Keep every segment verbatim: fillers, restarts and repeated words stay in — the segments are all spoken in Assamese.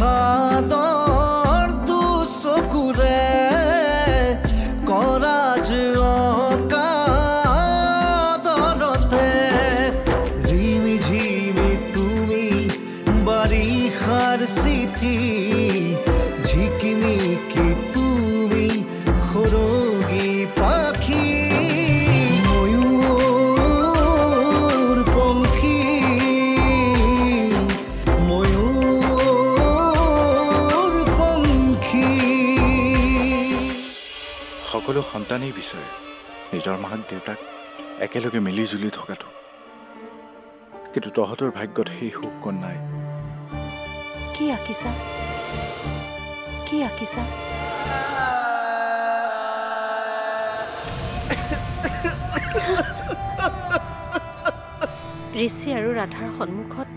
खादार दूसो कुरे कोराज का दौरते रिमी झिमी तुमी बारी खार सी थी झिकमी की तुमी खरोगी पाखी সকলো সন্তানেই বিচাৰে নিজৰ মাক দেউতাক একেলগে মিলি জুলি থকাটো, কিন্তু তহঁতৰ ভাগ্যত সেই সুখ নাই। কি আকিছা, কি আকিছা? ঋষি আৰু ৰাধাৰ সন্মুখত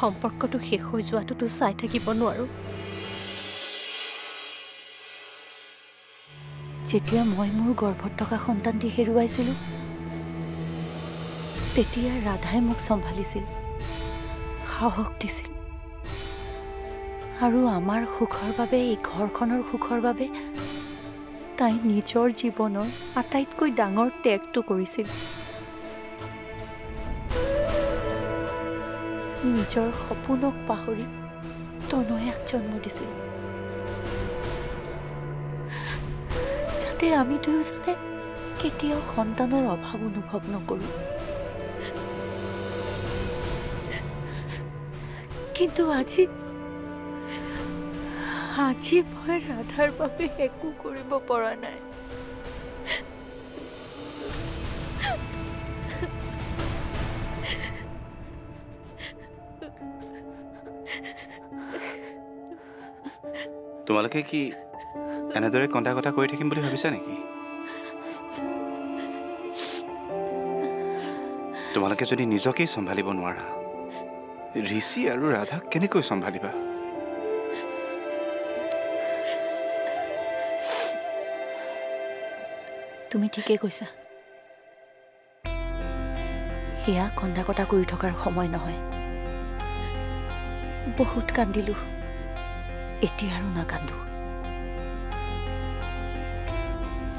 সম্পৰ্কটো শেষ হৈ যোৱাটোতো চাই থাকিব নোৱাৰো। যেতিয়া মই মোৰ গৰ্ভত থকা সন্তানটি হেৰুৱাইছিলোঁ তেতিয়া ৰাধাই মোক সম্ভালিছিল, সাহস দিছিল আৰু আমাৰ সুখৰ বাবে, এই ঘৰখনৰ সুখৰ বাবে তাই নিজৰ জীৱনৰ আটাইতকৈ ডাঙৰ ত্যাগটো কৰিছিল। নিজৰ সপোনক পাহৰি তনয়াক জন্ম দিছিল যাতে আমি দুয়োজনে কেতিয়াও সন্তানৰ অভাৱ অনুভৱ নকৰোঁ। কিন্তু আজি আজি মই ৰাধাৰ বাবে একো কৰিব পৰা নাই। তোমালোকে কি এনেদৰে কন্দা কথা কৈ থাকিম বুলি ভাবিছা নেকি? তোমালোকে যদি নিজকেই সম্ভালিব নোৱাৰা, ঋষি আৰু ৰাধাক কেনেকৈ সম্ভালিবা? তুমি ঠিকেই কৈছা, সেয়া কন্দা কথা কৰি থকাৰ সময় নহয়। বহুত কান্দিলো, এতিয়া আৰু নাকান্দো।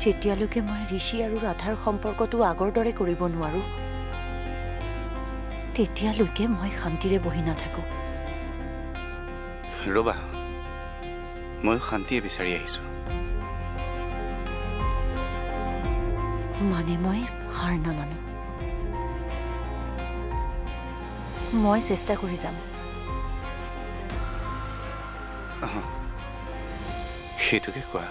যেতিয়ালৈকে মই ঋষি আৰু ৰাধাৰ সম্পৰ্কটো আগৰ দৰে কৰিব নোৱাৰো তেতিয়ালৈকে মই শান্তিৰে বহি নাথাকো। ৰবা, মই শান্তিয়ে বিচাৰি আহিছো। মানে মই হাৰ নামানো, মই চেষ্টা কৰি যাম। সেইটোকে কোৱা।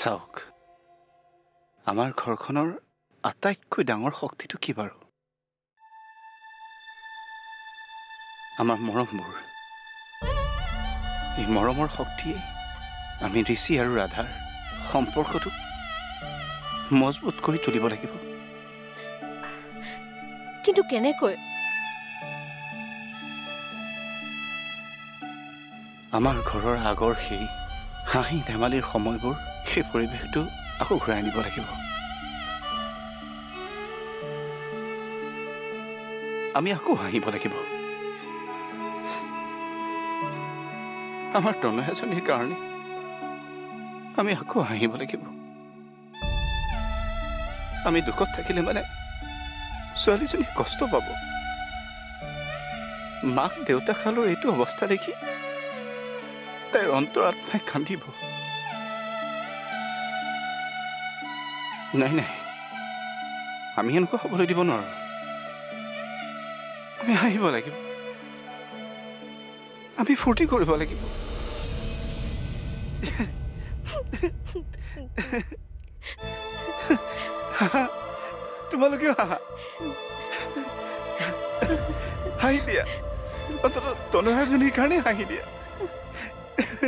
চাওক, আমাৰ ঘৰখনৰ আটাইতকৈ ডাঙৰ শক্তিটো কি বাৰু? আমাৰ মৰমবোৰ। এই মৰমৰ শক্তিয়ে আমি ঋষি আৰু ৰাধাৰ সম্পৰ্কটো মজবুত কৰি তুলিব লাগিব। কিন্তু কেনেকৈ? আমাৰ ঘৰৰ আগৰ সেই হাঁহি ধেমালিৰ সময়বোৰ, সেই পৰিৱেশটো আকৌ ঘূৰাই আনিব লাগিব। আমি আকৌ হাঁহিব লাগিব। আমাৰ তনয়াজনীৰ কাৰণে আমি আকৌ হাঁহিব লাগিব। আমি দুখত থাকিলে মানে ছোৱালীজনী কষ্ট পাব। মাক দেউতাক খালৰ এইটো অৱস্থা দেখি তাইৰ অন্তৰাত্মাই কান্দিব। নাই নাই, আমি এনেকুৱা হ'বলৈ দিব নোৱাৰোঁ। আমি হাঁহিব লাগিব, আমি ফূৰ্তি কৰিব লাগিব। তোমালোকেও হাঁহা, হাঁহি দিয়া, অন্তত তনয়াজনীৰ কাৰণে হাঁহি দিয়া। তুমি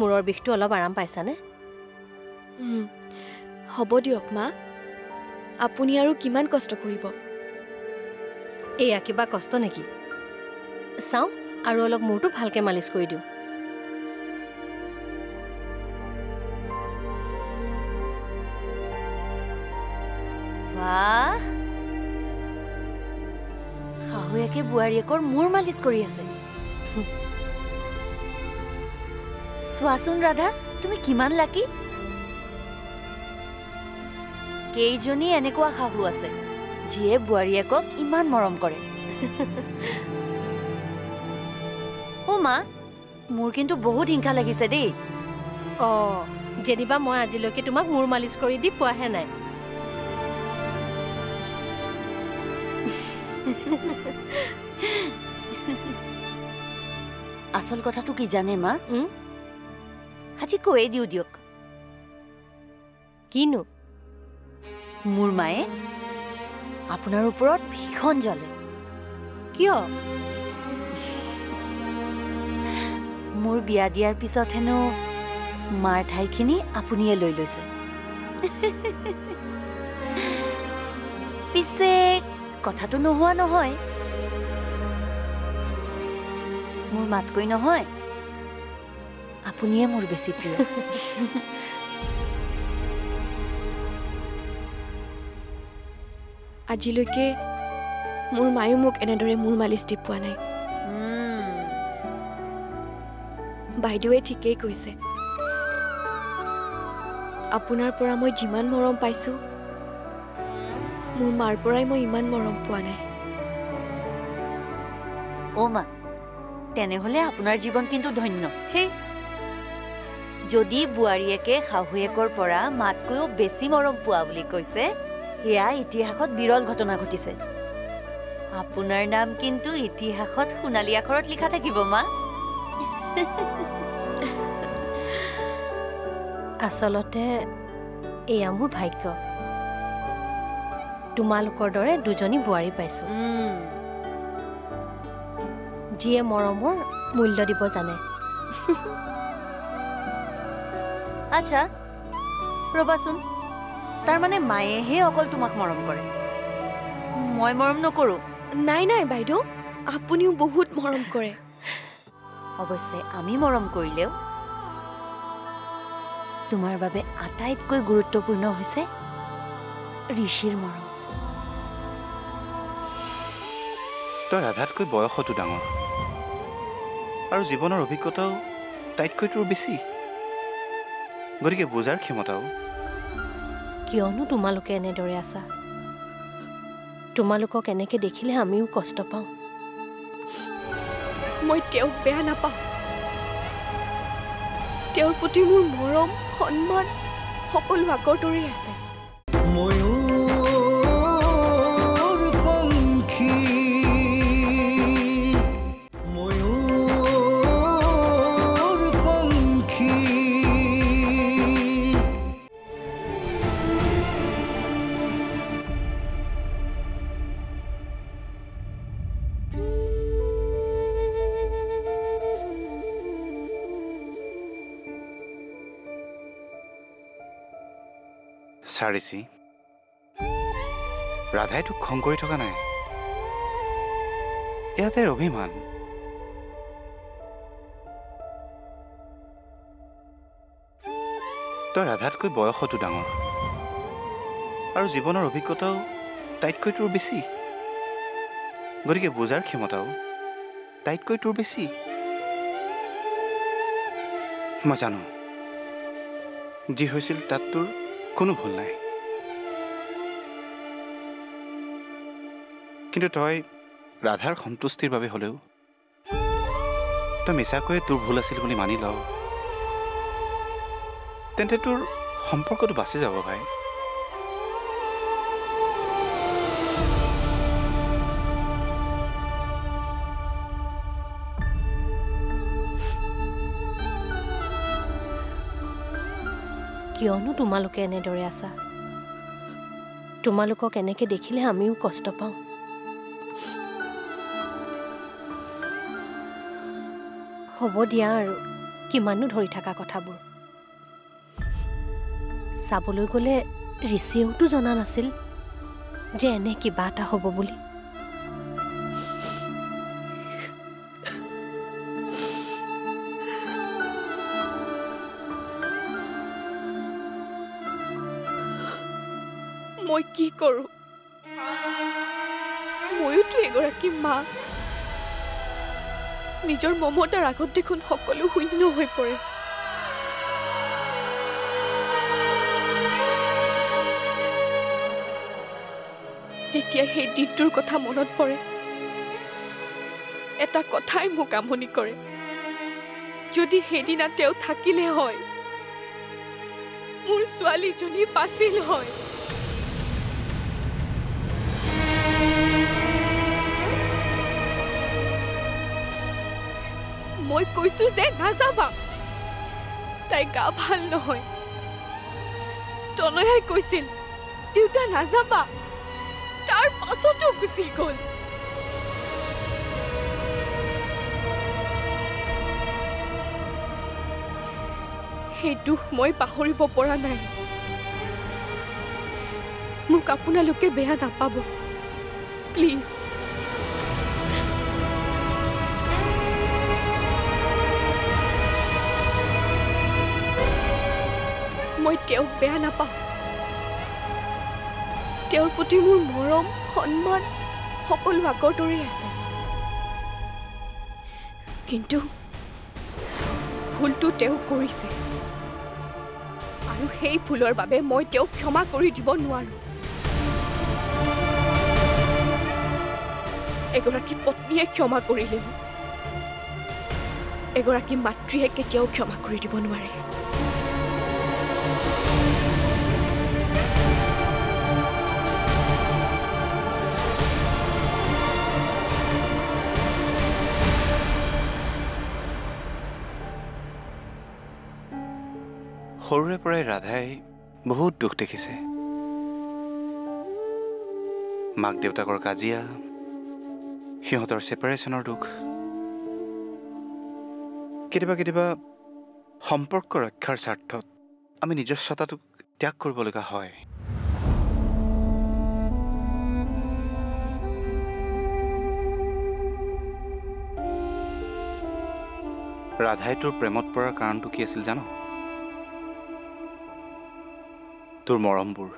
মূৰৰ বিষটো অলপ আৰাম পাইছানে? হ'ব দিয়ক মা, আপুনি আৰু কিমান কষ্ট কৰিব। এয়া কিবা কষ্ট নেকি? চাওঁ, আৰু অলপ মোৰটো ভালকে মালিশ কৰি দিও বাহ খাওয়াকে বুয়াৰিকৰ মোৰ মালিশ কৰি আছে সোৱাসুন ৰাধা তুমি কিমান লাকি কেইজনী এনেকুৱা খাহু আছে যিয়ে বুয়াৰিকক ইমান মৰম কৰে ওমা মোৰ কিন্তু বহুত হিংখা লাগিছে দেই অ জেনিবা মই আজিলৈকে তোমাক মোৰ মালিশ কৰি দি পোৱাহে নাই আসল কথাটো কি জানে মা আজি কোয়ে দিউ দিওক কিনো মোৰ মায়ে আপোনাৰ ওপৰত ভীষণ জ্বলে কিয় মোৰ বিয়া দিয়াৰ পিছত হেনো মাৰ ঠাইখিনি আপুনিয়ে লৈ লৈছে পিছে কথাটো নহোৱা নহয় মোৰ মাত কই নহয় আপুনিয়ে মোৰ বেছি প্ৰিয় আজিলৈকে মোৰ মায়ে মোক এনেদৰে মোৰ মালিশ দি পোৱা নাই বাইদেৱে ঠিকেই কৈছে আপোনাৰ পৰা মই যিমান মৰম পাইছো মোৰ মাৰ পৰাই মই ইমান মৰম পোৱা নাই ওমা তেনে হলে আপোনাৰ জীৱন কিন্তু ধন্য হে যদি বুৱাৰীয়েকে শাহুয়েকৰ পৰা মাতকৈও বেছি মৰম পোৱা বুলি কৈছে ইয়া ইতিহাসত বিৰল ঘটনা ঘটিছে আপোনাৰ নাম কিন্তু ইতিহাসত সোণালী আখৰত লিখা থাকিব মা আসলতে এয়া মোৰ ভাগ্য তোমালোকৰ দৰে দুজনী বুৱাৰী পাইছো যিয়ে মৰমৰ মূল্য দিব জানে আচ্ছা ৰবাচোন তাৰ মানে মায়ে হে অকল তোমাক মৰম কৰে মই মৰম নকৰো নাই নাই বাইদেউ আপুনিও বহুত মৰম কৰে অৱশ্যে আমি মৰম কৰিলেও তোমাৰ বাবে আটাইতকৈ গুৰুত্বপূৰ্ণ হৈছে ঋষিৰ মৰম তই ৰাধাতকৈ বয়সটো ডাঙৰ আৰু জীৱনৰ অভিজ্ঞতাও তাইতকৈ তোৰ বেছি গৰিকে বুজাৰ ক্ষমতাও কিয়নো তোমালোকে এনেদৰে আছা তোমালোকক এনেকে দেখিলে আমিও কষ্ট পাওঁ মই তেওঁক বেয়া নাপাওঁ তেওঁৰ প্ৰতি মোৰ মৰম সন্মান সকলো আগৰ দৰেই আছে Rishi, Radha took Congo to Ghana. Yet there will be man. The Radha could boil hot to Dangor. Our Zibonor Bicoto, tight could be sea. Gorge Buzar Kimoto, tight could be sea. Mazano Dihusil Tatur. কোনো ভুল নাই কিন্তু তই ৰাধাৰ সন্তুষ্টিৰ বাবে হলেও তই মিছাকৈ তোৰ ভুল আছিল বুলি মানি লও তেন্তে তোৰ সম্পৰ্কটো বাচি যাব ভাই কিয়নো তোমালোকে এনেদৰে আছা তোমালোকক এনেকে দেখিলে আমিও কষ্ট পাওঁ হ'ব দিয়া আৰু কিমাননো ধৰি থকা কথাবোৰ চাবলৈ গ'লে ঋষিয়েওতো জনা নাছিল যে এনে কিবা এটা হ'ব বুলি মই কি কৰো মইও তো এগৰাকী মা নিজৰ মমতাৰ আগত দেখোন সকলো শূন্য হৈ পৰে যেতিয়া সেই দিনটোৰ কথা মনত পৰে এটা কথাই মোক আমনি কৰে যদি হেদিনা তেও থাকিলে হয় মোৰ ছোৱালীজনী পাছিল হয় মই কৈছো যে নাযাবা তাই গা ভাল নহয় তনয়াই কৈছিল দেউতা নাযাবা তার পাছতো গুচি গল हे दुख মই পাহৰিব পৰা নাই মোক আপোনালোকে বেয়া নাপাব প্লিজ মই তেও বেয়া নাপাওঁ তেওঁৰ প্ৰতি মোৰ মৰম সন্মান সকলো আগৰ দৰে আছে কিন্তু ভুলটো তেও কৰিছে Hey, Puller Babe, my dear, come back or it's born one. Egoraki potniye khoma korile. Egoraki matriye ketiyao khoma kori dibo nware. সৰুৰে পৰাই ৰাধাই বহুত দুখ দেখিছে মাক দেউতাকৰ কাজিয়া সিহঁতৰ সেপাৰেচনৰ দুখ কেতিয়াবা কেতিয়াবা সম্পৰ্ক ৰক্ষাৰ স্বাৰ্থত আমি নিজস্বতাটোক ত্যাগ কৰিব লগা হয় ৰাধাই তোৰ প্ৰেমত পৰাৰ কাৰণটো কি আছিল জানো তোৰ মৰমবোৰ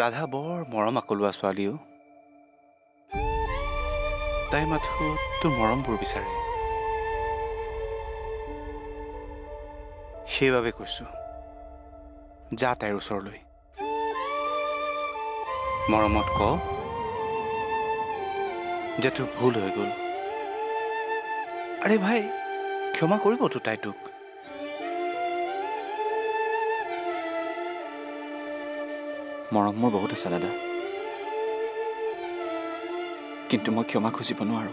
ৰাধা বৰ মৰম আকলুৱা ছোৱালীও তাই মাথো তোৰ মৰমবোৰ বিচাৰে সেইভাবে কৈছো যা তাইৰ ওচৰলৈ মৰমত ক যে তোৰ ভুল হৈ গ'ল अरे भाई क्षमा करिबो तो ताइटुक मरम मोर बहुत আছে দাদা কিন্তু মই ক্ষমা খুজি বনোৱাৰো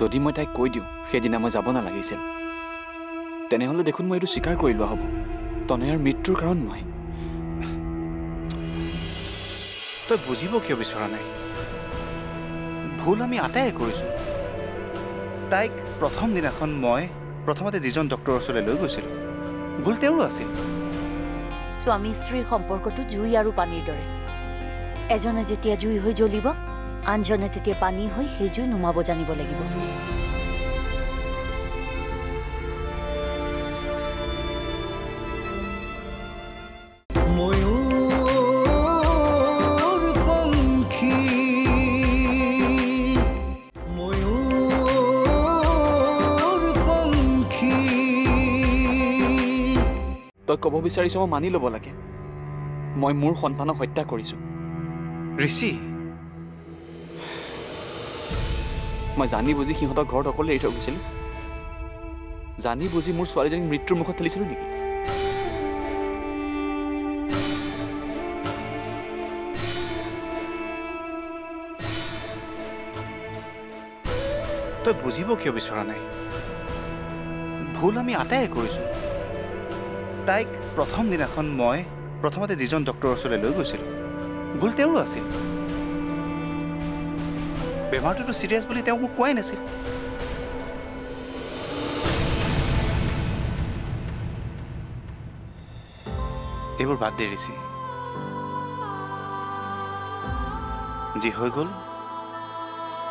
যদি মই তাই কৈ দিও সেদিনা মই যাব না লাগিছিল তেনেহলে দেখোন মই এটো স্বীকাৰ কৰি লোৱা হ'ব তনয়াৰ মৃত্যুৰ কাৰণ মই তই বুজিব কিয় বিচৰা নাই ভুল আমি আটাই কৰিছো তাইক প্ৰথম দিনাখন মই প্ৰথমতে যিজন ডক্টৰৰ ওচৰলৈ লৈ গৈছিল ভুল তেও আছিল স্বামী স্ত্ৰীৰ সম্পৰ্কটো জুই আৰু পানীৰ দৰে এজনে যেতিয়া জুই হৈ জ্বলিব আনজনে তেতিয়া পানী হৈ সেই জুই নুমাব জানিব লাগিব কব বিচাৰিছো মই মানি লব লাগে মই মোৰ সন্তানক হত্যা কৰিছো ঋষি মই জানি বুজি সিহঁতৰ ঘৰত অকলে এৰি থৈ গৈছিল জানি বুজি মোৰ ছোৱালীজনীক মৃত্যুৰ মুখত ঠেলিছিল নেকি তই বুজিব কিয় বিচৰা নাই ভুল আমি আটাই কৰিছো তাইক প্ৰথম দিনাখন মই প্ৰথমতে যিজন ডক্টৰৰ ওচৰলৈ লৈ গৈছিল ভুল তেও আছিল বেমাৰটো সিৰিয়াস বুলি তেওঁ মোক কোৱাই নাছিল এবাৰ বাদ দেৰিছি যি হৈ গ'ল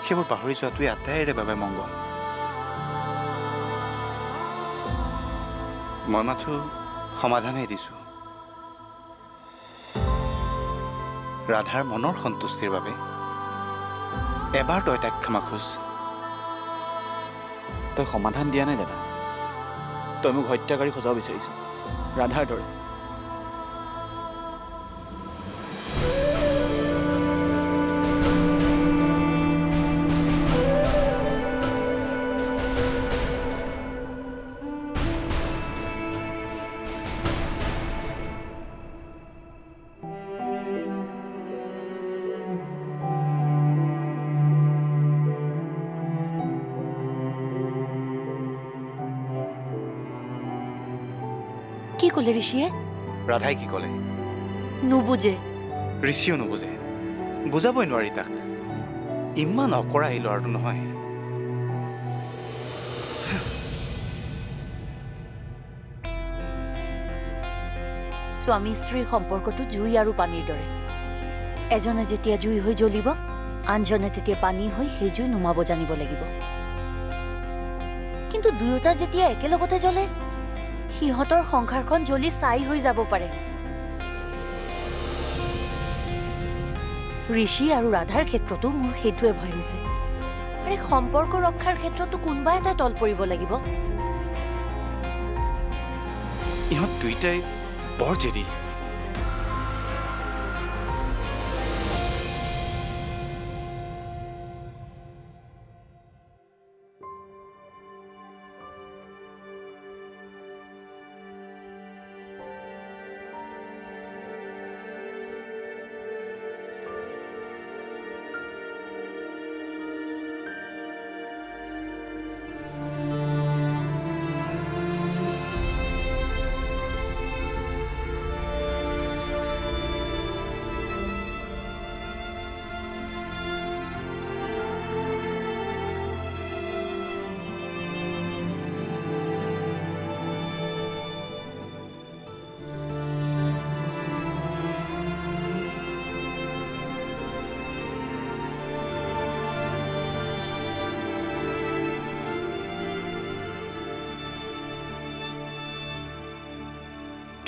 সেইবোৰ পাহৰি যোৱাটোৱে আটাইৰে বাবে মংগল। মই মাথো সমাধানহে দিছো। ৰাধাৰ মনৰ সন্তুষ্টিৰ বাবে এবাৰ তই তাক ক্ষমা খোজ। তই সমাধান দিয়া নাই দাদা, তই মোক হত্যাকাৰী সজাব বিচাৰিছ ৰাধাৰ দৰে। কি কলে ঋষিয়ে? ৰাধাই কি কলে? নুবুজে। ঋষিও নুবুজে, বুজাবই নোৱাৰি তাক। ইমান অকৰা এই ল'ৰাটো নহয়। স্বামী স্ত্ৰীৰ সম্পৰ্কটো জুই আৰু পানীৰ দৰে। এজনে যেতিয়া জুই হৈ জ্বলিব, আনজনে তেতিয়া পানী হৈ সেই জুই নুমাব জানিব লাগিব। কিন্তু দুয়োটা যেতিয়া একেলগতে জ্বলে, সিহঁতৰ সংসাৰখন জ্বলি ছাই হৈ যাব পাৰে। ঋষি আৰু ৰাধাৰ ক্ষেত্ৰতো মোৰ সেইটোৱে ভয় হৈছে। আৰে সম্পৰ্ক ৰক্ষাৰ ক্ষেত্ৰতো কোনোবা এটা তল পৰিব লাগিব। ইহঁত দুইটাই বৰ জেদি।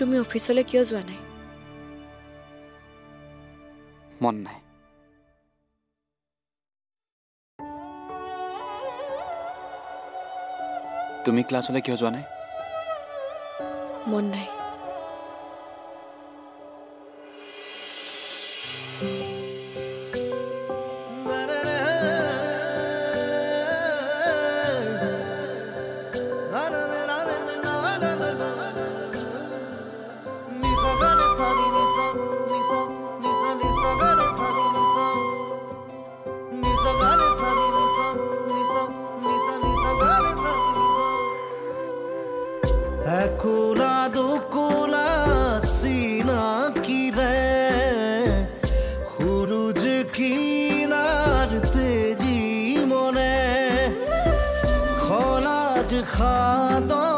তুমি অফিসলে কিয় যোৱা নাই? মন নাই। তুমি ক্লাসলে কিয় যোৱা নাই? মন নাই। खातो